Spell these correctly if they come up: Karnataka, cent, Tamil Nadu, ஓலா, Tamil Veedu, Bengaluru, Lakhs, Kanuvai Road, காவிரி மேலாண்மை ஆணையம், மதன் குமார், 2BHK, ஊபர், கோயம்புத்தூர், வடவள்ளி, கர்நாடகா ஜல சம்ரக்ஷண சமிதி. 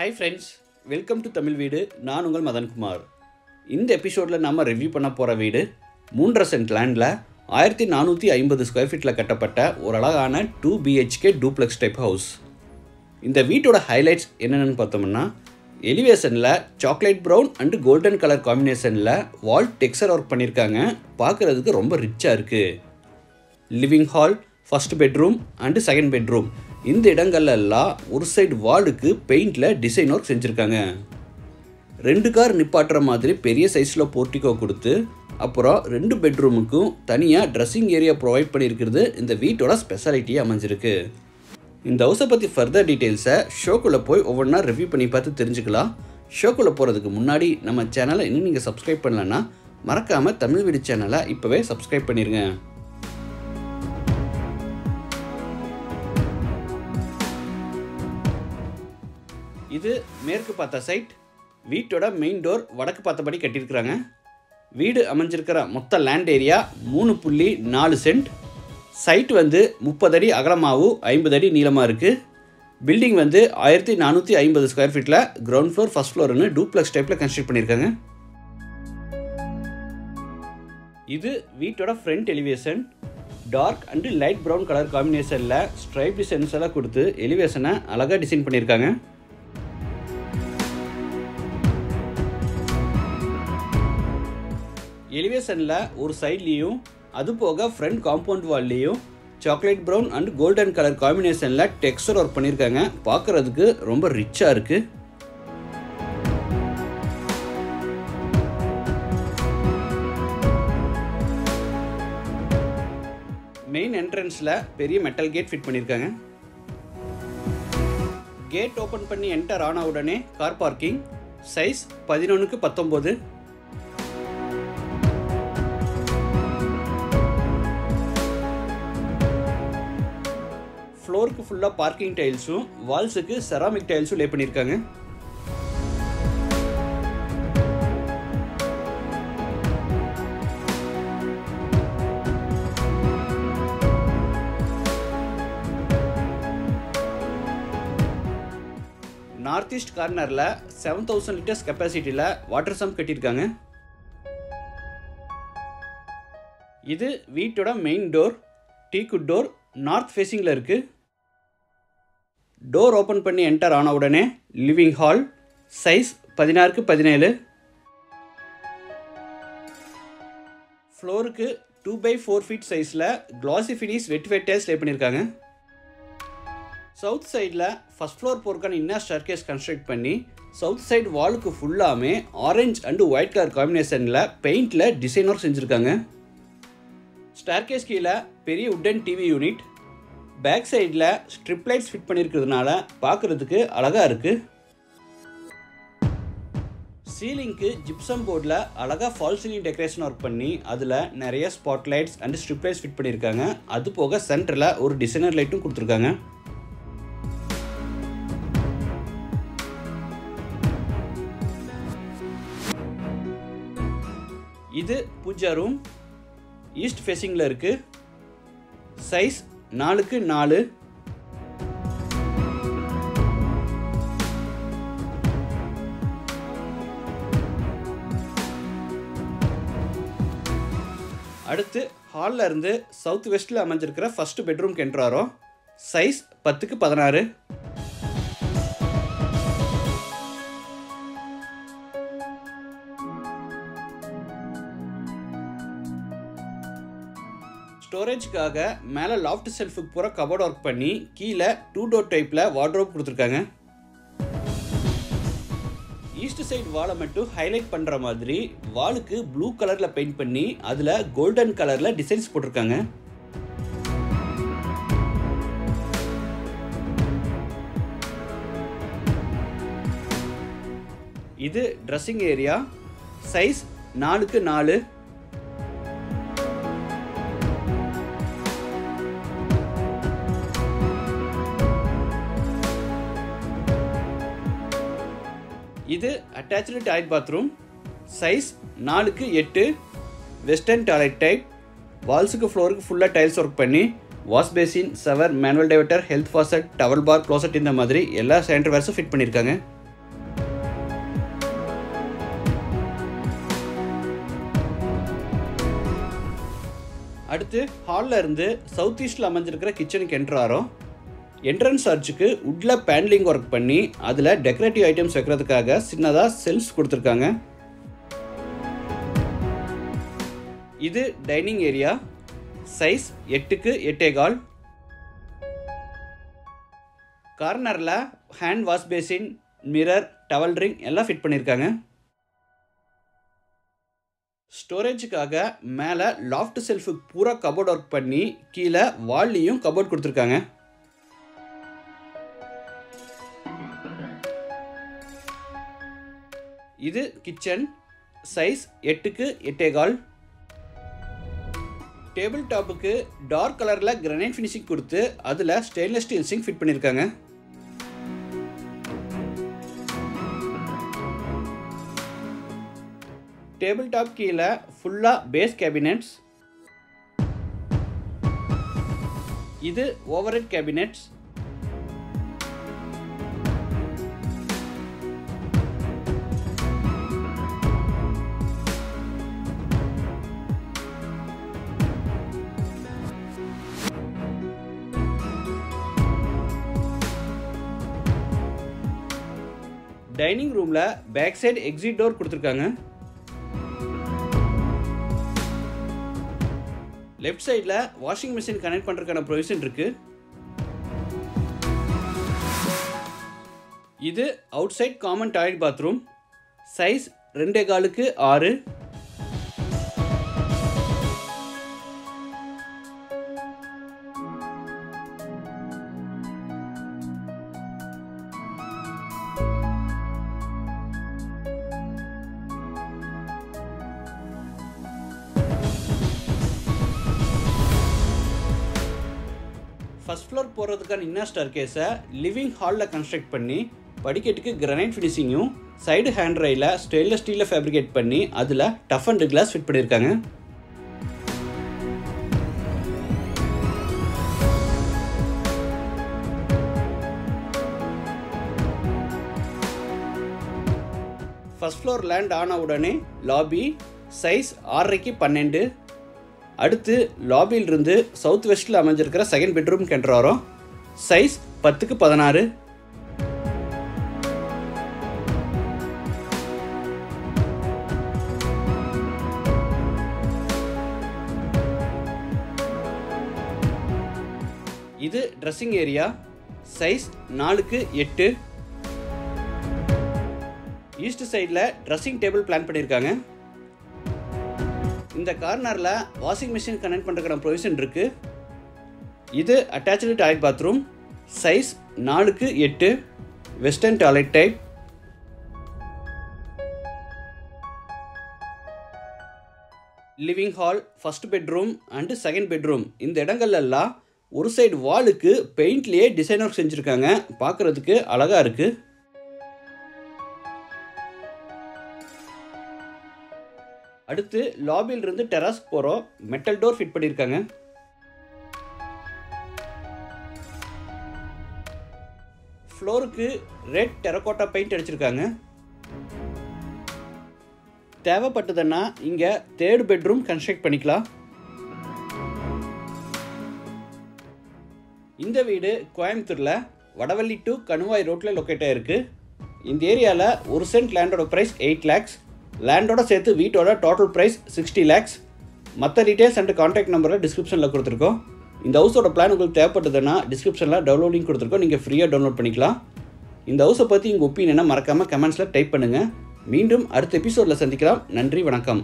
Hi friends, welcome to Tamil Veedu. நான் உங்கள் மதன் குமார். இந்த எபிசோட்ல நாம ரிவ்யூ பண்ண போற வீடு 3 சென்ட் லேண்ட்ல 1450 ஸ்கொயர் ஃபீட்ல கட்டப்பட்ட ஒரு அழகான 2BHK டூப்ளெக்ஸ் டைப் ஹவுஸ். இந்த வீட்டோட ஹைலைட்ஸ் என்னன்னு பார்த்தோம்னா எலிவேஷன்ல chocolate brown and golden colour காம்பினேஷன்ல வால் டெக்ஸ்சர் வர்க் பண்ணிருக்காங்க. பார்க்கிறதுக்கு ரொம்ப ரிச்சா இருக்கு. Living hall, first bedroom and second bedroom இந்த இடங்கள்லாம் ஒரு சைடு வாலுக்கு பெயிண்டில் டிசைன் ஒர்க் செஞ்சுருக்காங்க. ரெண்டு கார் நிப்பாட்டுற மாதிரி பெரிய சைஸில் போர்ட்டிக்கோ கொடுத்து அப்புறம் ரெண்டு பெட்ரூமுக்கும் தனியாக ட்ரெஸ்ஸிங் ஏரியா ப்ரொவைட் பண்ணியிருக்கிறது இந்த வீட்டோட ஸ்பெஷாலிட்டியாக அமைஞ்சிருக்கு. இந்த ஹவுஸை பற்றி ஃபர்தர் டீட்டெயில்ஸை ஷோக்குள்ளே போய் ஒவ்வொன்றா ரிவ்யூ பண்ணி பார்த்து தெரிஞ்சுக்கலாம். ஷோக்குள்ளே போகிறதுக்கு முன்னாடி நம்ம சேனலை இன்னும் நீங்கள் சப்ஸ்கிரைப் பண்ணலன்னா மறக்காமல் தமிழ் வீடு சேனலை இப்போவே சப்ஸ்கிரைப் பண்ணிடுங்க. இது மேற்கு பார்த்த சைட். வீட்டோட மெயின் டோர் வடக்கு பார்த்தபடி கட்டியிருக்கிறாங்க. வீடு அமைஞ்சிருக்கிற மொத்த லேண்ட் ஏரியா 3.4 சென்ட். சைட் 30 அடி அகலமாகவும் 50 அடி நீளமாக இருக்குது. பில்டிங் 1450 ஸ்கொயர் ஃபீட்டில் கிரவுண்ட் ஃப்ளோர், ஃபர்ஸ்ட் ஃப்ளோர்னு டூப்ளெக்ஸ் டைப்பில் கன்ஸ்ட்ரக்ட் பண்ணியிருக்காங்க. இது வீட்டோட front elevation. Dark and light brown colour காம்பினேஷனில் ஸ்ட்ரைப் டிசைன்ஸ் எல்லாம் கொடுத்து எலிவேஷனை அழகாக டிசைன் பண்ணியிருக்காங்க. எலிவேஷனில் ஒரு சைட்லேயும் அது போக ஃப்ரண்ட் காம்பவுண்ட் வால்லையும் chocolate brown and golden colour காம்பினேஷனில் டெக்ஸ்சர் ஒர்க் பண்ணியிருக்காங்க. பார்க்குறதுக்கு ரொம்ப ரிச்சாக இருக்குது. மெயின் என்ட்ரன்ஸில் பெரிய மெட்டல் கேட் ஃபிட் பண்ணியிருக்காங்க. கேட் ஓப்பன் பண்ணி என்டர் ஆன உடனே கார் பார்க்கிங் சைஸ் 11x19. ஃப்ளோருக்கு ஃபுல்லாக பார்க்கிங் டைல்ஸும் வால்ஸுக்கு செராமிக் டைல்ஸும் லே பண்ணியிருக்காங்க. நார்த் ஈஸ்ட் கார்னரில் 7000 லிட்டர்ஸ் கெப்பாசிட்டியில் வாட்டர் சம்ப் கட்டியிருக்காங்க. இது வீட்டோட main door. Teakwood door north ஃபேஸிங்கில் இருக்குது. டோர் ஓப்பன் பண்ணி என்டர் ஆன உடனே லிவிங் ஹால். Size 16x17. ஃப்ளோருக்கு 2x4 ஃபீட் சைஸில் கிளாசி ஃபினிஷ் வெட்வெட் டைல்ஸ் லே பண்ணியிருக்காங்க. சவுத் சைடில் ஃபர்ஸ்ட் ஃப்ளோர் போர்க்கான இன்னர் ஸ்டேர்கேஸ் கன்ஸ்ட்ரக்ட் பண்ணி சவுத் சைடு வாலுக்கு ஃபுல்லாமே ஆரஞ்சு அண்டு ஒயிட் கலர் காம்பினேஷனில் பெயிண்டில் டிசைன் ஒர்க் செஞ்சுருக்காங்க. ஸ்டேர்கேஸ் கீழே பெரிய உட்டன் டிவி யூனிட். பேக் சைடில் ஸ்ட்ரிப் லைட்ஸ் ஃபிட் பண்ணியிருக்கிறதுனால பார்க்குறதுக்கு அழகாக இருக்குது. சீலிங்க்கு ஜிப்சம் போர்டில் அழகாக ஃபால் சீலிங் டெக்கரேஷன் ஒர்க் பண்ணி அதில் நிறைய spot lights and strip lights fit பண்ணியிருக்காங்க. அது போக சென்டரில் ஒரு டிசைனர் லைட்டும் கொடுத்துருக்காங்க. இது பூஜா ரூம். ஈஸ்ட் ஃபேஸிங்கில் இருக்குது. Size 4x4. அடுத்து ஹாலில் இருந்து சவுத் வெஸ்டில் அமைஞ்சிருக்கிற ஃபர்ஸ்ட் பெட்ரூம் கென்றாரோ. Size 10x16. ஸ்டோரேஜ்க்காக மேலே லாஃப்ட் செல்ஃபுக்கு பூரா கபோர்ட் ஒர்க் பண்ணி கீழே 2 டோர் டைப்பில் வார்ட்ரோப் கொடுத்துருக்காங்க. ஈஸ்ட் சைடு வாலை மட்டும் ஹைலைட் பண்ணுற மாதிரி வாலுக்கு ப்ளூ கலரில் பெயிண்ட் பண்ணி அதில் கோல்டன் கலரில் டிசைன்ஸ் போட்டிருக்காங்க. இது ட்ரெஸ்ஸிங் ஏரியா. Size 4x4. இது attach toilet bathroom. Size 4x8. Western toilet type. வால்ஸுக்கு ஃப்ளோருக்கு ஃபுல்லாக டைல்ஸ் ஒர்க் பண்ணி wash basin, shower, manual diverter, health faucet, towel bar, closet இந்த மாதிரி எல்லா சானிட்டரி வேர்ஸும் ஃபிட் பண்ணியிருக்காங்க. அடுத்து ஹாலில் இருந்து சவுத் ஈஸ்டில் அமைஞ்சிருக்கிற கிச்சனுக்கு என்ட்ராரோம். என்ட்ரன்ஸ் ஆர்ச்சுக்கு உட்டில் பேண்டலிங் ஒர்க் பண்ணி அதில் டெக்கரேட்டிவ் ஐட்டம்ஸ் வைக்கிறதுக்காக சின்னதாக செல்ஸ் கொடுத்துருக்காங்க. இது டைனிங் ஏரியா, சைஸ் 8x8.25. கார்னரில் hand wash basin, mirror, towel ring எல்லாம் ஃபிட் பண்ணியிருக்காங்க. ஸ்டோரேஜுக்காக மேலே லாஃப்ட் செல்ஃபு பூரா கபோர்ட் ஒர்க் பண்ணி கீழே வால்லையும் கபோர்ட் கொடுத்துருக்காங்க. இது கிச்சன், சைஸ் 8x8.25. டேபிள் டாப்புக்கு டார்க் கலரில் கிரானைட் ஃபினிஷிங் கொடுத்து அதில் ஸ்டெயின்லெஸ் ஸ்டீல் சிங்க் ஃபிட் பண்ணியிருக்காங்க. டேபிள் டாப் கீழே ஃபுல்லாக பேஸ் கேபினெட்ஸ். இது ஓவர்ஹெட் கேபினெட்ஸ். டைனிங் ரூமில் பேக் சைடு எக்ஸிட் டோர் கொடுத்துருக்காங்க. லெஃப்ட் சைடில் வாஷிங் மிஷின் கனெக்ட் பண்ணுறதுக்கான ப்ரொவிஷன் இருக்குது. இது outside common toilet bathroom, size 2x6. First floor போகிறதுக்கான இன்னர் ஸ்டார்கேஸை லிவிங் ஹாலில் கன்ஸ்ட்ரக்ட் பண்ணி படிக்கட்டுக்கு கிரானைட் ஃபினிஷிங்கும் சைடு ஹேண்ட் ரையில் ஸ்டெயின்லெஸ் ஸ்டீலில் ஃபேப்ரிகேட் பண்ணி அதில் டஃப் அண்ட் கிளாஸ் ஃபிட் பண்ணியிருக்காங்க. ஃபர்ஸ்ட் ஃப்ளோர் லேண்ட் ஆன உடனே லாபி, சைஸ் 6x12. அடுத்து லாபியிலிருந்து சவுத் வெஸ்ட்டில் அமைஞ்சிருக்கிற செகண்ட் பெட்ரூம் கென்ட்ராரோம், சைஸ் 10x16. இது dressing area, size 4x8. East சைடில் ட்ரெஸ்ஸிங் டேபிள் பிளான் பண்ணியிருக்காங்க. இந்த கார்னரில் வாஷிங் மிஷின் கனெக்ட் பண்ணுறதுக்கான ப்ரொவிஷன் இருக்குது. இது attach toilet bathroom, size 4x8, western toilet type. Living hall, first bedroom and second bedroom இந்த இடங்கள்லாம் ஒரு சைடு வாலுக்கு பெயிண்ட்லேயே டிசைன் ஒர்க் செஞ்சுருக்காங்க. பார்க்குறதுக்கு அழகாக இருக்குது. அடுத்து லாபியிலிருந்து டெராஸ் போகிறோம். மெட்டல் டோர் ஃபிட் பண்ணியிருக்காங்க. ஃப்ளோருக்கு ரெட் டெரகோட்டா பெயிண்ட் அடிச்சிருக்காங்க. தேவைப்பட்டதுன்னா இங்கே தேர்ட் பெட்ரூம் கன்ஸ்ட்ரக்ட் பண்ணிக்கலாம். இந்த வீடு கோயம்புத்தூரில் வடவள்ளி டு கணுவாய் ரோட்டில் லொக்கேட் ஆகிருக்கு. இந்த ஏரியாவில் ஒரு சென்ட் லேண்டோட ப்ரைஸ் 8 lakhs. லேண்டோட சேர்த்து வீட்டோட டோட்டல் ப்ரைஸ் 60 lakhs. மற்ற டீட்டெயில்ஸ் அண்ட் காண்டாக்ட் நம்பரை டிஸ்கிரிப்ஷனில் கொடுத்துருக்கோம். இந்த ஹவுஸோட பிளான் உங்களுக்கு தேவைப்பட்டதுன்னா டிஸ்கிரிப்ஷனில் டவுன்லோடிங் கொடுத்துருக்கோம். நீங்கள் ஃப்ரீயாக டவுன்லோட் பண்ணிக்கலாம். இந்த ஹவுஸை பற்றி உங்கள் ஒப்பீனியனை மறக்காமல் கமெண்ட்ஸில் டைப் பண்ணுங்கள். மீண்டும் அடுத்த எபிசோடில் சந்திக்கலாம். நன்றி, வணக்கம்.